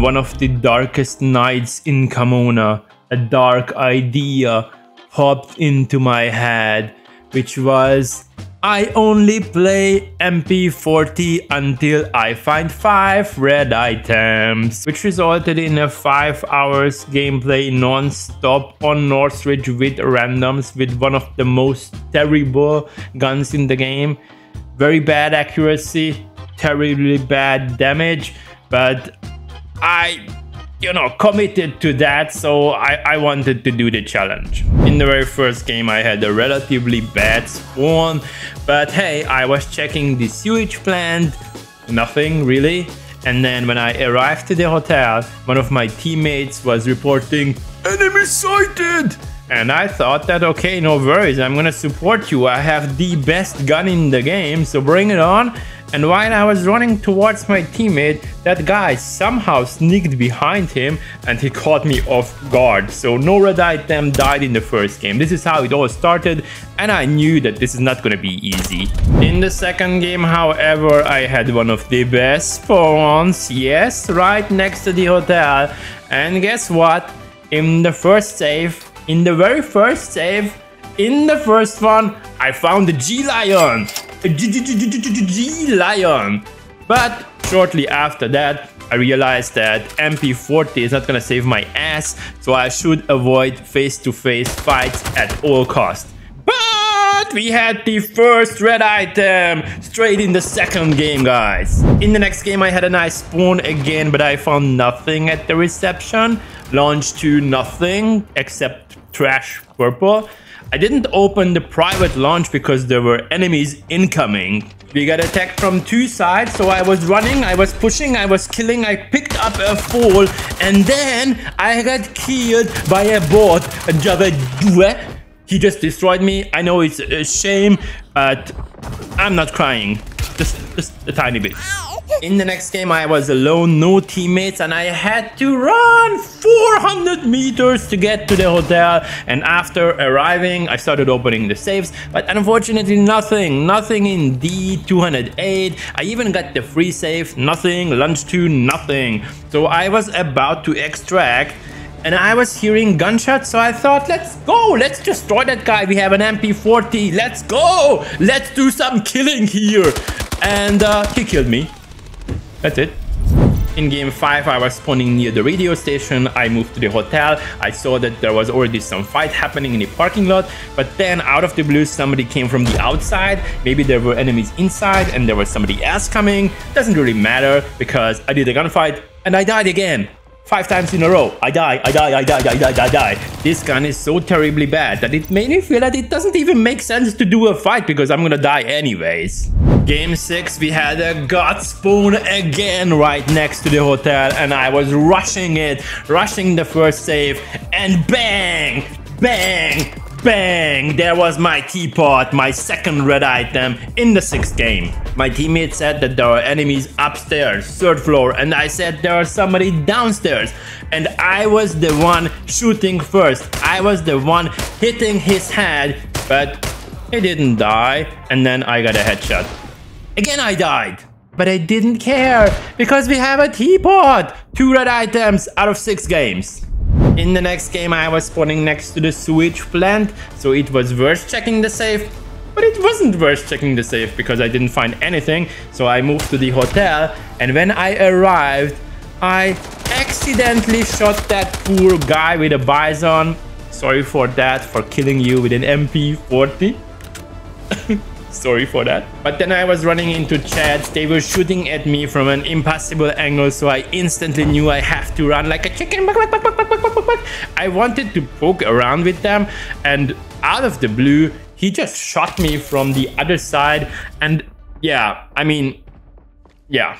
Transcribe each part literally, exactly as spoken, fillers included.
on one of the darkest nights in Camona, a dark idea popped into my head, which was, I only play M P forty until I find five red items, which resulted in a five hours gameplay non-stop on Northridge with randoms, with one of the most terrible guns in the game. Very bad accuracy, terribly bad damage, but I, you know, committed to that, so I, I wanted to do the challenge. In the very first game I had a relatively bad spawn, but hey, I was checking the sewage plant, nothing really, and then when I arrived to the hotel, one of my teammates was reporting, "Enemy sighted!" And I thought that, okay, no worries, I'm gonna support you, I have the best gun in the game, so bring it on. And while I was running towards my teammate, that guy somehow sneaked behind him and he caught me off guard. So no red item, died in the first game. This is how it all started, and I knew that this is not gonna be easy. In the second game, however, I had one of the best spawns, yes, right next to the hotel. And guess what? In the first save, In the very first save, in the first one, I found the G-Lion. A G-Lion. But shortly after that, I realized that M P forty is not gonna save my ass, so I should avoid face-to-face fights at all costs. But we had the first red item straight in the second game, guys. In the next game, I had a nice spawn again, but I found nothing at the reception. Launch to nothing except trash purple. I didn't open the private launch because there were enemies incoming. We got attacked from two sides, so I was running, I was pushing, I was killing, I picked up a fall, and then I got killed by a bot. He just destroyed me. I know it's a shame, but I'm not crying. Just, just a tiny bit. In the next game, I was alone, no teammates, and I had to run four hundred meters to get to the hotel. And after arriving, I started opening the safes, but unfortunately nothing, nothing in D two oh eight. I even got the free safe, nothing, lunch two, nothing. So I was about to extract, and I was hearing gunshots, so I thought, let's go, let's destroy that guy, we have an M P forty, let's go, let's do some killing here. And uh, he killed me. That's it. In game five, I was spawning near the radio station. I moved to the hotel. I saw that there was already some fight happening in the parking lot, but then out of the blue somebody came from the outside. Maybe there were enemies inside and there was somebody else coming. Doesn't really matter, because I did a gunfight and I died again. Five times in a row. I die, I die, I die, I die, I die. This gun is so terribly bad that it made me feel that it doesn't even make sense to do a fight, because I'm gonna die anyways. Game six, we had a god spawn again right next to the hotel, and I was rushing it, rushing the first save, and bang, bang, bang, there was my teapot, my second red item in the sixth game. My teammate said that there are enemies upstairs, third floor, and I said there is somebody downstairs. And I was the one shooting first. I was the one hitting his head, but he didn't die, and then I got a headshot. Again I died, but I didn't care, because we have a teapot! Two red items out of six games. In the next game, I was spawning next to the sewage plant, so it was worth checking the safe, but it wasn't worth checking the safe because I didn't find anything, so I moved to the hotel, and when I arrived, I accidentally shot that poor guy with a bison. Sorry for that, for killing you with an M P forty. Sorry for that. But then I was running into chats. They were shooting at me from an impossible angle, so I instantly knew I have to run like a chicken. I wanted to poke around with them, and out of the blue, he just shot me from the other side. And yeah, I mean, yeah,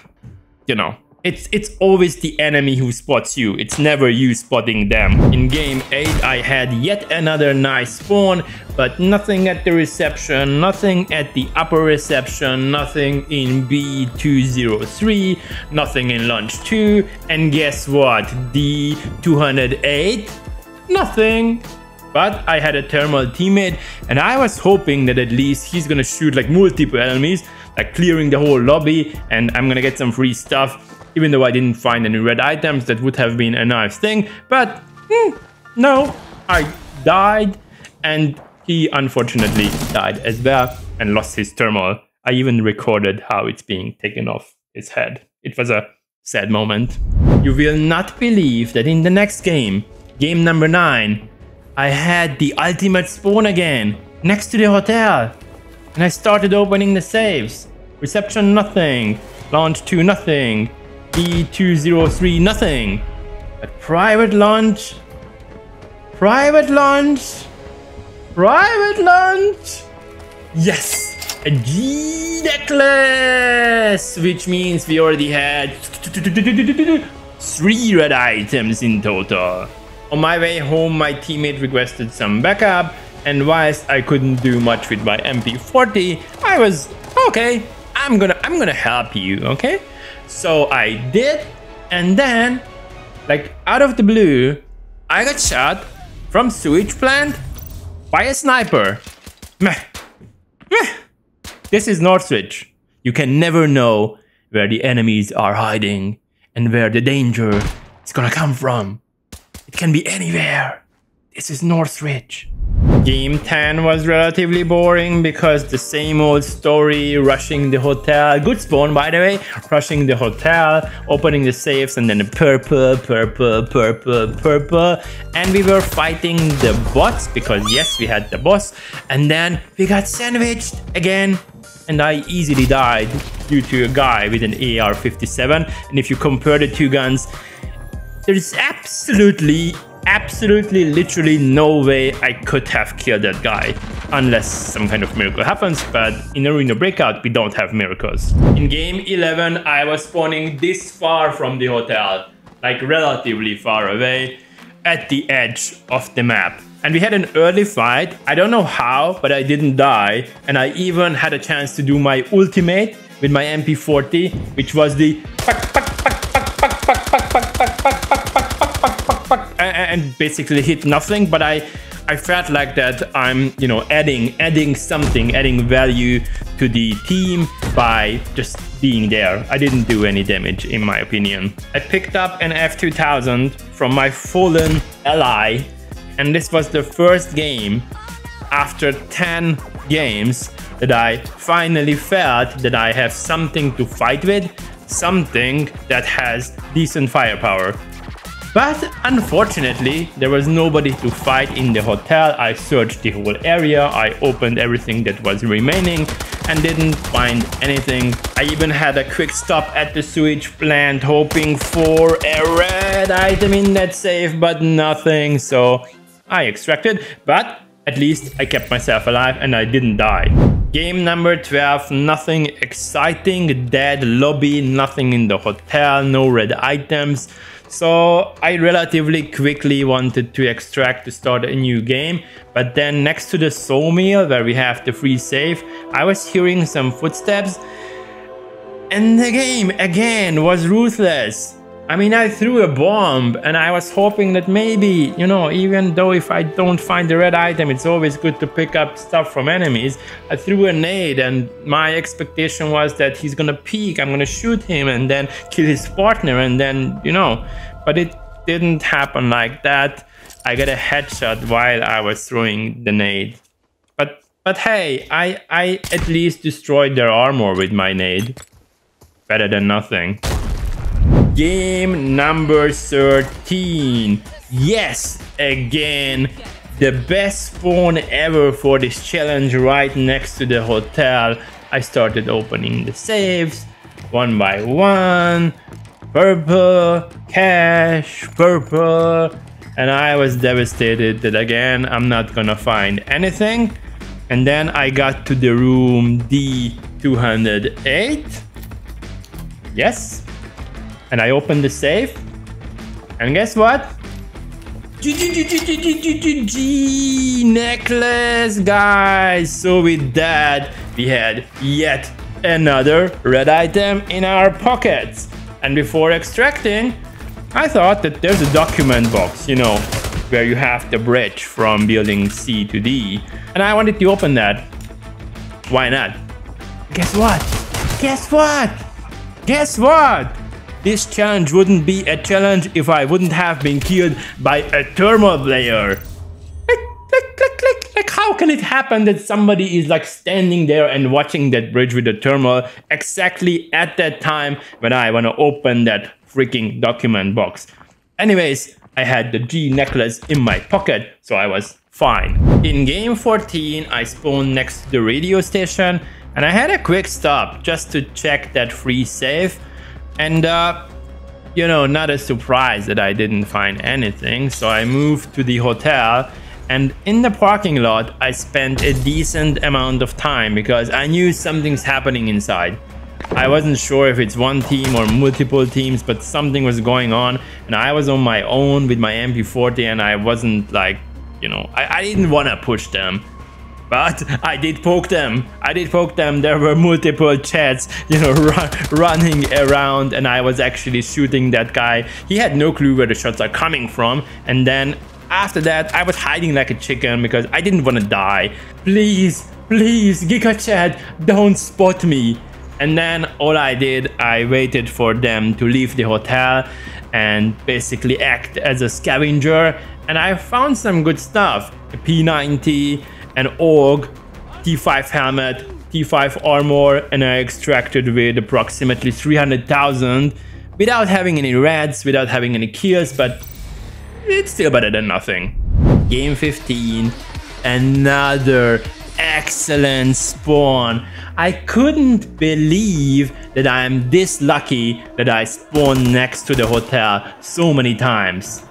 you know. It's, it's always the enemy who spots you, it's never you spotting them. In game eight, I had yet another nice spawn, but nothing at the reception, nothing at the upper reception, nothing in B two oh three, nothing in launch two, and guess what, D two oh eight? Nothing. But I had a thermal teammate and I was hoping that at least he's gonna shoot like multiple enemies, like clearing the whole lobby, and I'm gonna get some free stuff. Even though I didn't find any red items, that would have been a nice thing, but hmm, no, I died, and he unfortunately died as well and lost his thermal. I even recorded how it's being taken off his head. It was a sad moment. You will not believe that in the next game, game number nine, I had the ultimate spawn again, next to the hotel. And I started opening the saves. Reception nothing, launch two nothing, E two oh three nothing. But private launch, private launch, private launch. Yes, a G necklace, which means we already had three red items in total. On my way home, my teammate requested some backup, and whilst I couldn't do much with my M P forty, I was okay. I'm gonna, I'm gonna help you, okay? So I did, and then, like out of the blue, I got shot from sewage plant by a sniper. Meh. Meh. This is Northridge. You can never know where the enemies are hiding and where the danger is gonna come from. It can be anywhere. This is Northridge. Game ten was relatively boring because the same old story, rushing the hotel. Good spawn, by the way. Rushing the hotel, opening the safes, and then the purple, purple, purple, purple. And we were fighting the bots because yes, we had the boss. And then we got sandwiched again. And I easily died due to a guy with an A R fifty-seven. And if you compare the two guns, there's absolutely, absolutely, literally no way I could have killed that guy. Unless some kind of miracle happens, but in Arena Breakout, we don't have miracles. In game eleven, I was spawning this far from the hotel. Like relatively far away, at the edge of the map. And we had an early fight. I don't know how, but I didn't die. And I even had a chance to do my ultimate with my M P forty, which was the fuck, fuck, and basically hit nothing, but I I felt like that I'm, you know, adding adding something, adding value to the team by just being there. I didn't do any damage in my opinion. I picked up an F two thousand from my fallen ally, and this was the first game after ten games that I finally felt that I have something to fight with, something that has decent firepower. But unfortunately, there was nobody to fight in the hotel. I searched the whole area, I opened everything that was remaining and didn't find anything. I even had a quick stop at the sewage plant hoping for a red item in that safe, but nothing, so I extracted, but at least I kept myself alive and I didn't die. Game number twelve, nothing exciting, dead lobby, nothing in the hotel, no red items. So I relatively quickly wanted to extract to start a new game, but then next to the sawmill where we have the free safe, I was hearing some footsteps and the game again was ruthless. I mean, I threw a bomb and I was hoping that maybe, you know, even though if I don't find the red item, it's always good to pick up stuff from enemies. I threw a nade and my expectation was that he's gonna peek, I'm gonna shoot him and then kill his partner and then, you know, but it didn't happen like that. I got a headshot while I was throwing the nade. But, but hey, I, I at least destroyed their armor with my nade. Better than nothing. Game number thirteen. Yes, again, the best spawn ever for this challenge right next to the hotel. I started opening the safes one by one. Purple, cash, purple. And I was devastated that again, I'm not gonna find anything. And then I got to the room D two oh eight. Yes. And I opened the safe, and guess what? G necklace, guys! So with that, we had yet another red item in our pockets. And before extracting, I thought that there's a document box, you know, where you have the bridge from building C to D, and I wanted to open that. Why not? Guess what? Guess what? Guess what? This challenge wouldn't be a challenge if I wouldn't have been killed by a thermal player. Like, how can it happen that somebody is like standing there and watching that bridge with the thermal exactly at that time when I want to open that freaking document box? Anyways, I had the G necklace in my pocket, so I was fine. In game fourteen, I spawned next to the radio station and I had a quick stop just to check that free safe. And uh, you know, not a surprise that I didn't find anything, so I moved to the hotel. And in the parking lot, I spent a decent amount of time because I knew something's happening inside. I wasn't sure if it's one team or multiple teams, but something was going on. And I was on my own with my M P forty and I wasn't like, you know, I, I didn't want to push them. But I did poke them. I did poke them. There were multiple chats, you know, run, running around, and I was actually shooting that guy. He had no clue where the shots are coming from. And then after that, I was hiding like a chicken because I didn't want to die. Please, please, GigaChat, don't spot me. And then all I did, I waited for them to leave the hotel and basically act as a scavenger. And I found some good stuff. A P ninety, an Org, T five Helmet, T five Armor, and I extracted with approximately three hundred thousand without having any reds, without having any kills, but it's still better than nothing. Game fifteen, another excellent spawn. I couldn't believe that I am this lucky that I spawned next to the hotel so many times.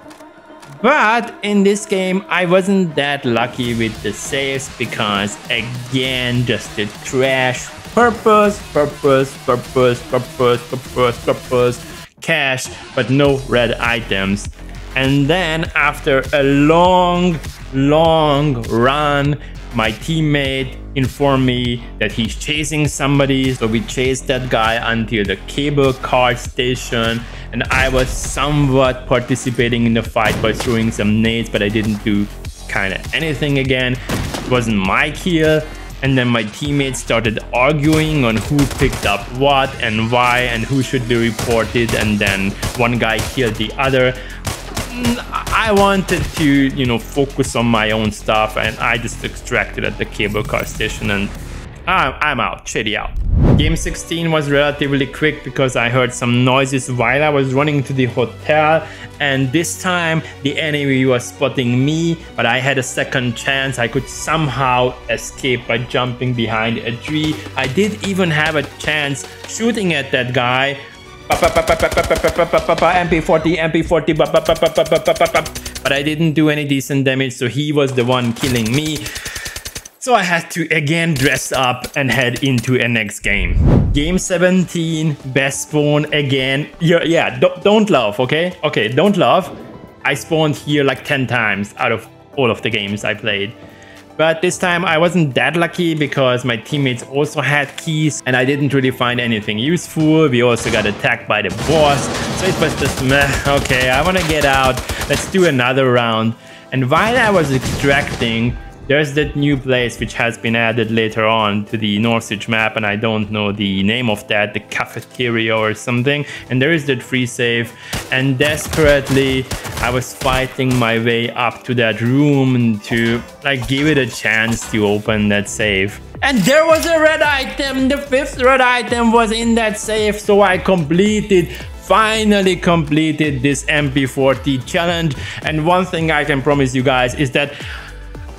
But in this game, I wasn't that lucky with the saves because again, just the trash. Purpose, purpose, purpose, purpose, purpose, purpose, cash, but no red items. And then after a long, long run, my teammate informed me that he's chasing somebody. So we chased that guy until the cable car station. And I was somewhat participating in the fight by throwing some nades, but I didn't do kind of anything again. It wasn't my kill. And then my teammates started arguing on who picked up what and why and who should be reported. And then one guy killed the other. I wanted to, you know, focus on my own stuff, and I just extracted at the cable car station, and I'm, I'm out, shitty out. Game sixteen was relatively quick because I heard some noises while I was running to the hotel, and this time the enemy was spotting me, but I had a second chance. I could somehow escape by jumping behind a tree. I did even have a chance shooting at that guy. M P forty, M P forty, but I didn't do any decent damage, so he was the one killing me. So I had to again dress up and head into a next game. Game seventeen, best spawn again. Yeah, yeah, don't, don't laugh, okay? Okay, don't laugh. I spawned here like ten times out of all of the games I played. But this time I wasn't that lucky because my teammates also had keys and I didn't really find anything useful. We also got attacked by the boss. So it was just meh, okay, I want to get out. Let's do another round. And while I was extracting, there's that new place which has been added later on to the Northridge map, and I don't know the name of that, the cafeteria or something. And there is that free save. And desperately, I was fighting my way up to that room to like give it a chance to open that safe. And there was a red item. The fifth red item was in that safe. So I completed, finally completed this M P forty challenge. And one thing I can promise you guys is that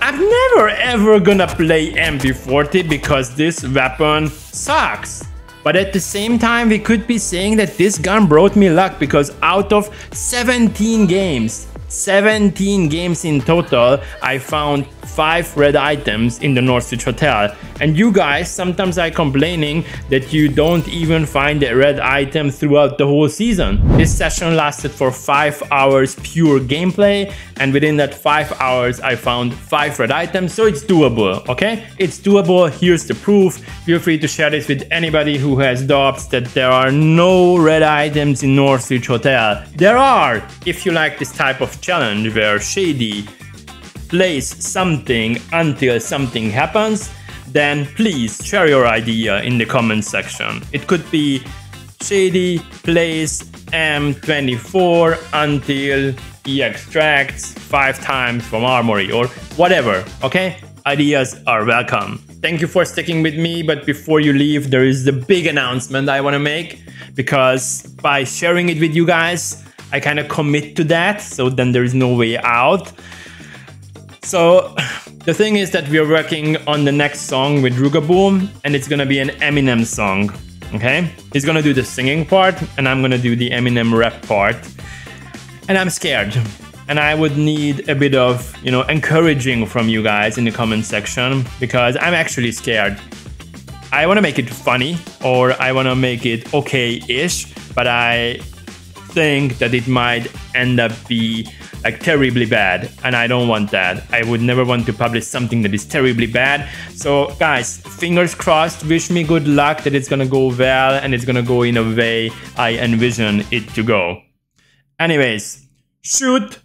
I'm never ever gonna play M P forty because this weapon sucks. But at the same time, we could be saying that this gun brought me luck because out of seventeen games, seventeen games in total, I found five red items in the Northridge Hotel. And you guys sometimes are complaining that you don't even find a red item throughout the whole season. This session lasted for five hours pure gameplay, and within that five hours I found five red items, so it's doable, okay? It's doable, here's the proof. Feel free to share this with anybody who has doubts that there are no red items in Northridge Hotel. There are! If you like this type of challenge where Shady plays something until something happens, then please share your idea in the comment section. It could be Shady plays M twenty-four until he extracts five times from Armory or whatever, okay? Ideas are welcome. Thank you for sticking with me, but before you leave, there is the big announcement I want to make, because by sharing it with you guys, I kind of commit to that, so then there is no way out. So the thing is that we are working on the next song with Rugaboom, and it's gonna be an Eminem song. Okay, he's gonna do the singing part and I'm gonna do the Eminem rap part, and I'm scared and I would need a bit of, you know, encouraging from you guys in the comment section, because I'm actually scared. I want to make it funny, or I want to make it okay-ish, but I think that it might end up be like terribly bad, and I don't want that. I would never want to publish something that is terribly bad. So guys, fingers crossed, wish me good luck that it's gonna go well and it's gonna go in a way I envision it to go. Anyways, shoot,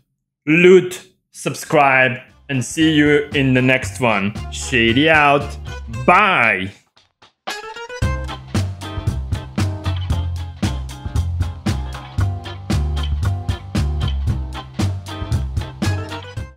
loot, subscribe, and see you in the next one. Shady out, bye!